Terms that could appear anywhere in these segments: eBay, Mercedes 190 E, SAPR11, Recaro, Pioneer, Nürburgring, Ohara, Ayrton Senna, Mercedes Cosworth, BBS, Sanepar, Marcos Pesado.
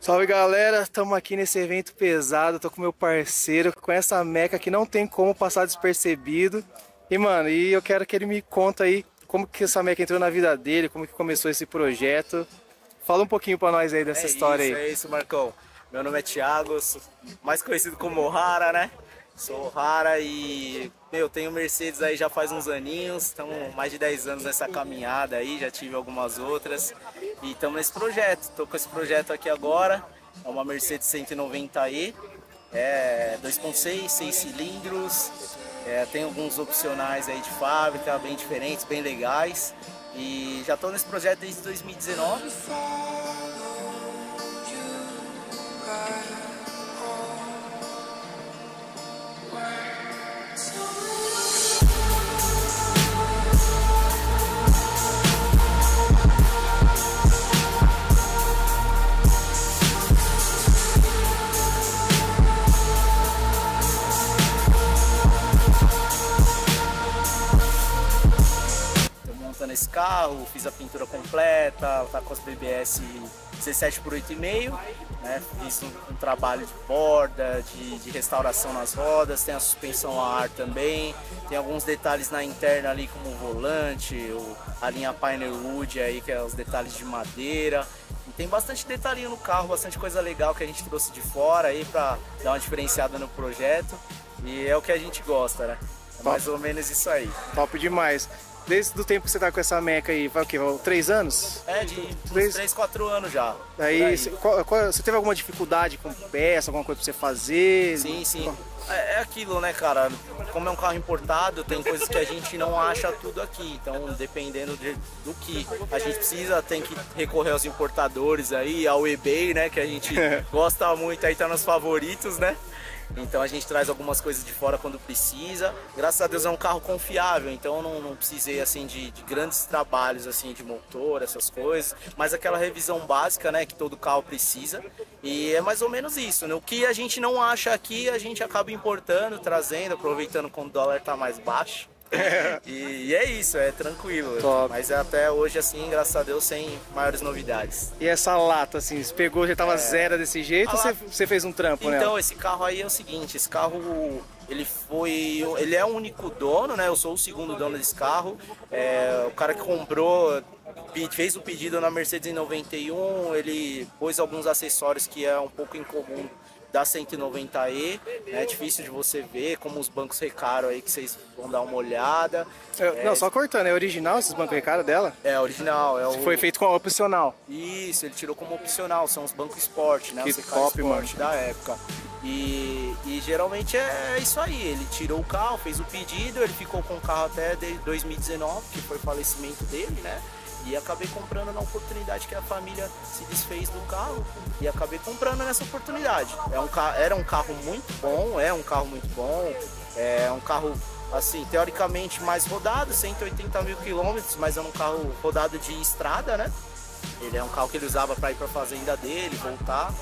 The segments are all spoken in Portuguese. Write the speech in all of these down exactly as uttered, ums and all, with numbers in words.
Salve galera, estamos aqui nesse evento pesado, tô com meu parceiro, com essa meca que não tem como passar despercebido. E mano, e eu quero que ele me conta aí como que essa meca entrou na vida dele, como que começou esse projeto. Fala um pouquinho pra nós aí dessa é história isso, aí. É isso, Marcão. Meu nome é Thiago, mais conhecido como Ohara, né? Sou Ohara e eu tenho Mercedes aí já faz uns aninhos, estamos mais de dez anos nessa caminhada aí, já tive algumas outras e estamos nesse projeto, estou com esse projeto aqui agora, é uma Mercedes cento e noventa E, é dois ponto seis, seis cilindros, é, tem alguns opcionais aí de fábrica, bem diferentes, bem legais e já estou nesse projeto desde dois mil e dezenove. Esse carro, fiz a pintura completa, tá com as B B S dezessete por oito e meio, né? Fiz um, um trabalho de borda, de, de restauração nas rodas, tem a suspensão a ar também, tem alguns detalhes na interna ali como o volante, o, a linha Pioneer Wood aí, que é os detalhes de madeira. E tem bastante detalhinho no carro, bastante coisa legal que a gente trouxe de fora aí para dar uma diferenciada no projeto e é o que a gente gosta, né? É mais ou menos isso aí. Top demais. Desde o tempo que você tá com essa meca aí, vai o quê? Três anos? É, de três, quatro anos já. Aí, você, qual, qual, você teve alguma dificuldade com peça, alguma coisa pra você fazer? Sim, sim. É, é aquilo, né, cara? Como é um carro importado, tem coisas que a gente não acha tudo aqui. Então, dependendo de, do que a gente precisa, tem que recorrer aos importadores aí, ao eBay, né? Que a gente gosta muito, aí tá nos favoritos, né? Então a gente traz algumas coisas de fora quando precisa. Graças a Deus é um carro confiável, então eu não, não precisei assim de, de grandes trabalhos assim de motor, essas coisas, mas aquela revisão básica, né, que todo carro precisa. E é mais ou menos isso, né? O que a gente não acha aqui, a gente acaba importando, trazendo, aproveitando quando o dólar tá mais baixo. E, e é isso, é tranquilo. Top. Mas até hoje, assim, graças a Deus, sem maiores novidades. E essa lata, assim, você pegou, já tava é... zero desse jeito, a ou lata... você fez um trampo, então, né? Então, esse carro aí é o seguinte, esse carro... Ele foi, ele é o único dono, né? Eu sou o segundo dono desse carro. É, o cara que comprou, fez o pedido na Mercedes em noventa e um, ele pôs alguns acessórios que é um pouco incomum da cento e noventa E. É difícil de você ver, como os bancos Recaro aí, que vocês vão dar uma olhada. Eu, é, não, só cortando, é original esses bancos Recaro dela? É, original. É o... Foi feito com a opcional. Isso, ele tirou como opcional, são os bancos Sport, né? Que top, mano. Da época. E, e geralmente é isso aí, ele tirou o carro, fez o pedido, ele ficou com o carro até dois mil e dezenove, que foi o falecimento dele, né? E acabei comprando na oportunidade que a família se desfez do carro e acabei comprando nessa oportunidade. É um, era um carro muito bom, é um carro muito bom, é um carro... assim, teoricamente mais rodado, cento e oitenta mil quilômetros, mas é um carro rodado de estrada, né? Ele é um carro que ele usava para ir para a fazenda dele, voltar.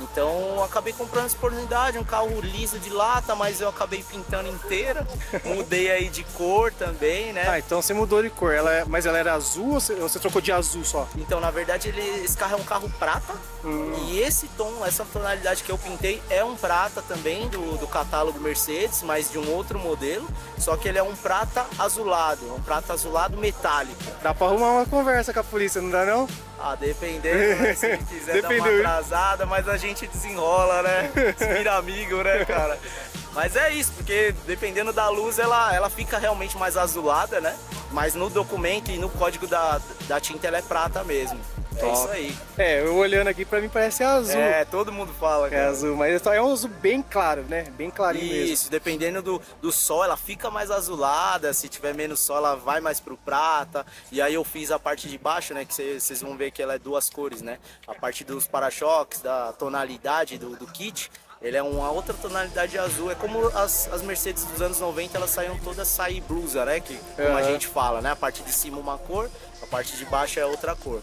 Então acabei comprando essa oportunidade, um carro liso de lata, mas eu acabei pintando inteira, mudei aí de cor também, né? Ah, então você mudou de cor, ela, mas ela era azul ou você, ou você trocou de azul só? Então, na verdade, ele, esse carro é um carro prata, hum. E esse tom, essa tonalidade que eu pintei é um prata também, do, do catálogo Mercedes, mas de um outro modelo, só que ele é um prata azulado, um prata azulado metálico. Dá pra arrumar uma conversa com a polícia, não dá não? Ah, dependendo, se quiser dar uma atrasada, mas a gente desenrola, né? Vira amigo, né, cara? Mas é isso, porque dependendo da luz, ela, ela fica realmente mais azulada, né? Mas no documento e no código da, da tinta, ela é prata mesmo. Top. É isso aí. É, eu olhando aqui, pra mim parece azul. É, todo mundo fala que é azul, mas é um azul bem claro, né? Bem clarinho isso, mesmo. Isso, dependendo do, do sol, ela fica mais azulada, se tiver menos sol, ela vai mais pro prata. E aí eu fiz a parte de baixo, né? Que vocês vão ver que ela é duas cores, né? A parte dos para-choques, da tonalidade do, do kit, ele é uma outra tonalidade azul. É como as, as Mercedes dos anos noventa, elas saíam todas sair blusa, né? Que, como uhum. a gente fala, né? A parte de cima uma cor, a parte de baixo é outra cor.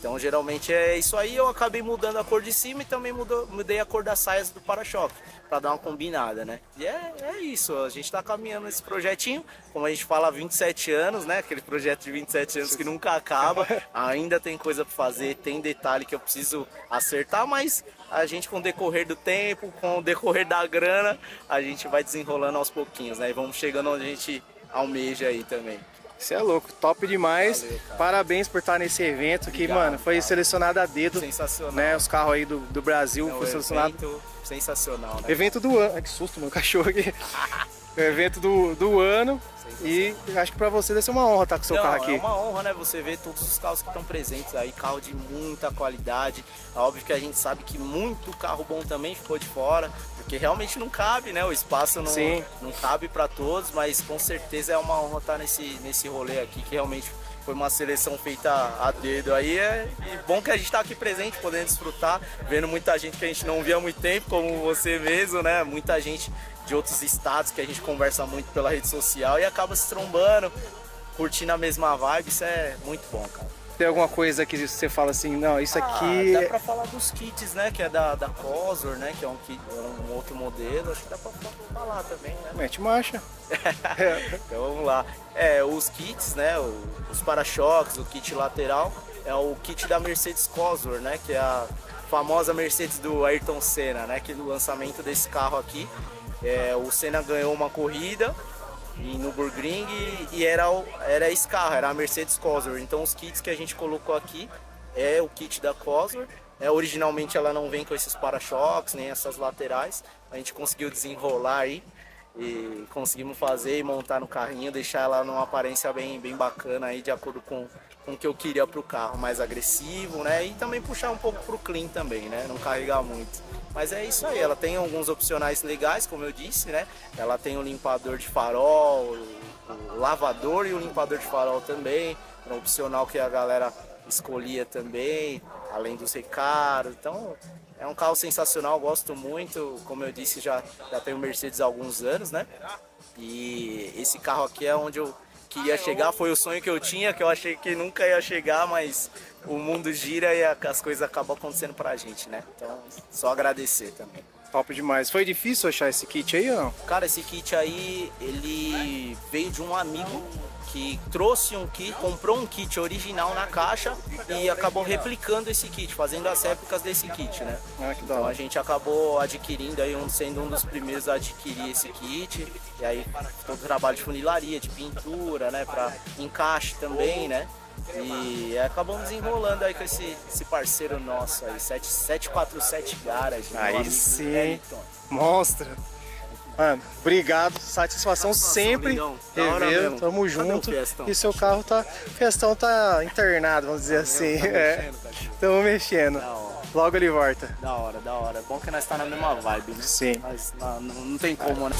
Então geralmente é isso aí. Eu acabei mudando a cor de cima e também mudou, mudei a cor das saias do para-choque para dar uma combinada, né? E é, é isso, a gente tá caminhando nesse projetinho, como a gente fala, há vinte e sete anos, né? Aquele projeto de vinte e sete anos que nunca acaba, ainda tem coisa para fazer, tem detalhe que eu preciso acertar, mas a gente, com o decorrer do tempo, com o decorrer da grana, a gente vai desenrolando aos pouquinhos, né? E vamos chegando onde a gente almeja aí também. Você é louco, top demais. Valeu, parabéns por estar nesse evento. Obrigado, que, mano, foi cara. Selecionado a dedo. Sensacional. Né, os carros aí do, do Brasil é, foi selecionado. Evento sensacional, né? Evento do ano. Ai, que susto, meu cachorro aqui. O evento do, do ano. E acho que pra você deve ser uma honra estar com o seu Não, carro aqui. É uma honra, né? Você ver todos os carros que estão presentes aí, carro de muita qualidade. Óbvio que a gente sabe que muito carro bom também ficou de fora, porque realmente não cabe, né? O espaço não, não cabe para todos, mas com certeza é uma honra estar nesse, nesse rolê aqui, que realmente foi uma seleção feita a dedo aí. É, e bom que a gente está aqui presente, podendo desfrutar, vendo muita gente que a gente não via há muito tempo, como você mesmo, né? Muita gente de outros estados que a gente conversa muito pela rede social e acaba se trombando, curtindo a mesma vibe. Isso é muito bom, cara. Tem alguma coisa que você fala assim, não, isso ah, aqui... Dá pra falar dos kits, né, que é da, da Cosworth, né, que é um, kit, um outro modelo, acho que dá pra, pra falar também, né? Mete marcha. Então vamos lá. É, os kits, né, os para-choques, o kit lateral, é o kit da Mercedes Cosworth, né, que é a famosa Mercedes do Ayrton Senna, né, que no lançamento desse carro aqui, é, o Senna ganhou uma corrida em Nürburgring e era, o, era esse carro, era a Mercedes Cosworth. Então os kits que a gente colocou aqui é o kit da Cosworth. É, originalmente ela não vem com esses para-choques, nem essas laterais. A gente conseguiu desenrolar aí e conseguimos fazer e montar no carrinho, deixar ela numa aparência bem, bem bacana aí, de acordo com, com o que eu queria para o carro, mais agressivo, né? E também puxar um pouco para o clean também, né? Não carregar muito. Mas é isso aí, ela tem alguns opcionais legais, como eu disse, né? Ela tem o limpador de farol, o lavador e o limpador de farol também. É um opcional que a galera escolhia também, além dos recaros. Então é um carro sensacional, gosto muito. Como eu disse, já, já tenho Mercedes há alguns anos, né? E esse carro aqui é onde eu queria chegar, foi o sonho que eu tinha, que eu achei que nunca ia chegar, mas o mundo gira e as coisas acabam acontecendo pra gente, né? Então, só agradecer também. Top demais. Foi difícil achar esse kit aí ou não? Cara, esse kit aí, ele veio de um amigo que trouxe um kit, comprou um kit original na caixa e acabou replicando esse kit, fazendo as réplicas desse kit, né? Ah, que da hora. Então a gente acabou adquirindo aí, sendo um dos primeiros a adquirir esse kit. E aí todo o trabalho de funilaria, de pintura, né? Pra encaixe também, né? E acabamos enrolando aí com esse, esse parceiro nosso aí, sete quatro sete Garage. Aí sim, Ayrton. Monstro. Mano, obrigado, satisfação, satisfação sempre. Rever, tamo junto. E seu carro tá. O Fiestão tá internado, vamos dizer assim. Estamos mexendo. Logo ele volta. Da hora, da hora. É bom que nós tá na mesma vibe, né? Sim. Mas não, não tem como, né?